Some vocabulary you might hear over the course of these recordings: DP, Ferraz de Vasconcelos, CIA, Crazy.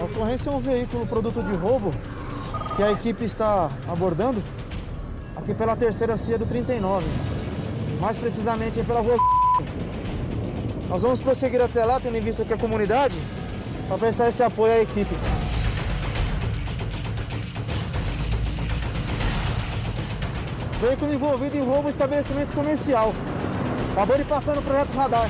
A ocorrência é um veículo produto de roubo que a equipe está abordando aqui pela terceira CIA do 39, mais precisamente pela rua. Nós vamos prosseguir até lá, tendo em vista que a comunidade vai prestar esse apoio à equipe. Veículo envolvido em roubo em estabelecimento comercial. Acabou de passar no projeto radar.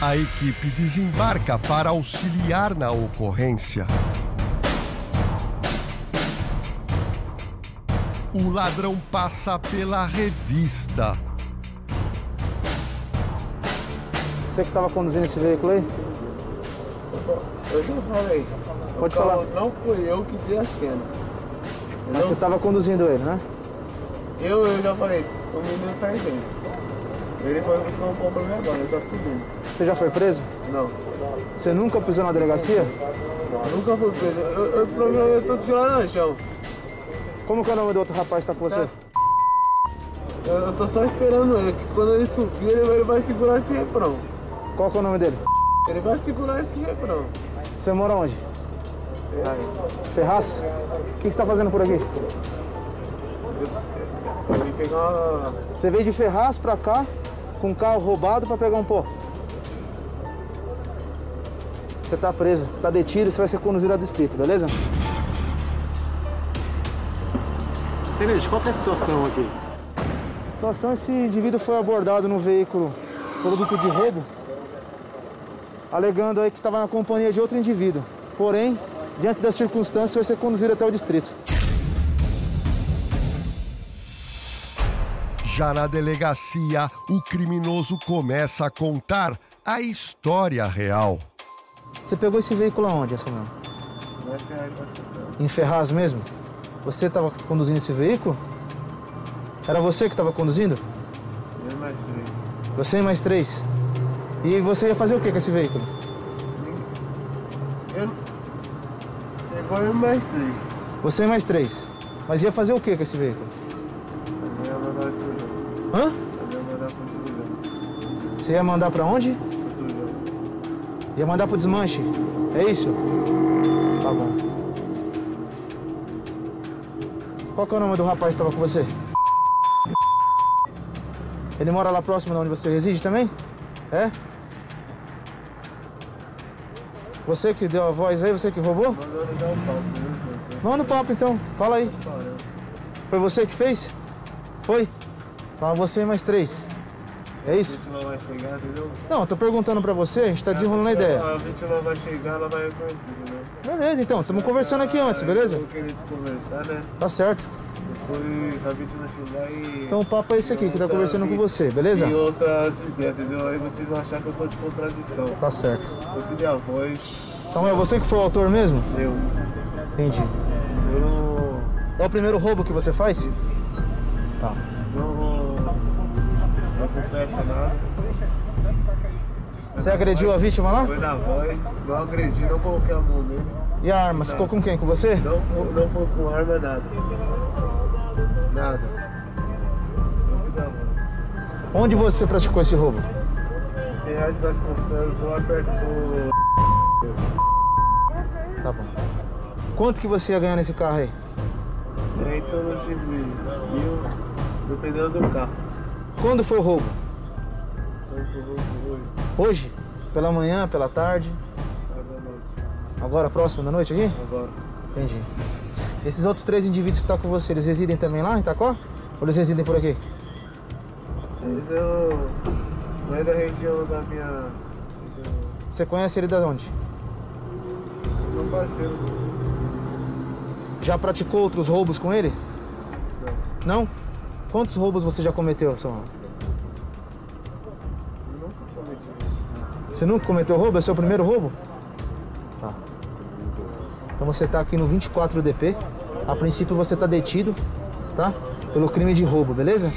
A equipe desembarca para auxiliar na ocorrência. O ladrão passa pela revista. Você que estava conduzindo esse veículo aí? Eu não falei. Pode falar. Não fui eu que dei a cena. Mas você estava conduzindo ele, né? Eu já falei. O menino está aí dentro. Ele foi buscar um pão pra mim agora, ele tá subindo. Você já foi preso? Não. Você nunca pisou na delegacia? Não, nunca fui preso. Eu tô tirando no chão. Como que é o nome do outro rapaz que tá com você? Eu tô só esperando ele, que quando ele subir, ele vai segurar esse refrão. Qual que é o nome dele? Ele vai segurar esse refrão. Você mora onde? Ferraz. Ferraz? O que você tá fazendo por aqui? Eu vim pegar uma... Você veio de Ferraz pra cá? Com um carro roubado para pegar um pó. Você tá preso, você tá detido, você vai ser conduzido a distrito, beleza? Tenente, qual que é a situação aqui? A situação é esse indivíduo foi abordado no veículo produto de roubo, alegando aí que estava na companhia de outro indivíduo. Porém, diante das circunstâncias, vai ser conduzido até o distrito. Já na delegacia, o criminoso começa a contar a história real. Você pegou esse veículo aonde, essa mesmo? Em Ferraz mesmo? Você estava conduzindo esse veículo? Era você que estava conduzindo? Eu e mais três. Você e mais três? E você ia fazer o que com esse veículo? Eu e mais três. Você e mais três. Mas ia fazer o que com esse veículo? Hã? Você ia mandar pra onde? Ia mandar pro desmanche? É isso? Tá bom. Qual que é o nome do rapaz que estava com você? Ele mora lá próximo de onde você reside também? É? Você que deu a voz aí, você que roubou? Manda o papo então, fala aí. Foi você que fez? Foi? Fala você mais três. É isso? A gente não vai chegar, entendeu? Não, eu tô perguntando pra você, a gente tá desenrolando a ideia. A gente não vai chegar, ela vai reconhecer, né? Beleza, então, estamos conversando aqui antes, beleza? Eu queria desconversar, né? Tá certo. Depois a vítima chegar e... Então o papo é esse aqui, que tá conversando com você, beleza? E outras ideias, entendeu? Aí vocês vão achar que eu tô de contradição. Tá certo. Eu pedi a voz. Samuel, você que foi o autor mesmo? Eu. Entendi. É o primeiro roubo que você faz? Isso. Tá. Não acontece nada. Você agrediu a vítima lá? Foi na voz, não agredi, não coloquei a mão nele. E a arma? Ficou com quem? Com você? Não foi com arma, nada. Nada. Não me dá mão. Onde você praticou esse roubo? Ferraz de Vasconcelos, lá perto do... Tá bom. Quanto que você ia ganhar nesse carro aí? É em torno de 1.000, dependendo do carro. Quando foi o roubo? Hoje. Hoje? Pela manhã, pela tarde? Agora da noite. Agora, próximo da noite aqui? Agora. Entendi. Esses outros três indivíduos que estão com você, eles residem também lá em Itacó? Ou eles residem por aqui? Eles não é da região da minha... Você conhece ele de onde? São parceiros. Já praticou outros roubos com ele? Não. Não? Quantos roubos você já cometeu, Samuel? nunca cometi roubo. Você nunca cometeu roubo? É seu primeiro roubo? Tá. Então você tá aqui no 24 DP. A princípio você tá detido, tá? Pelo crime de roubo, beleza?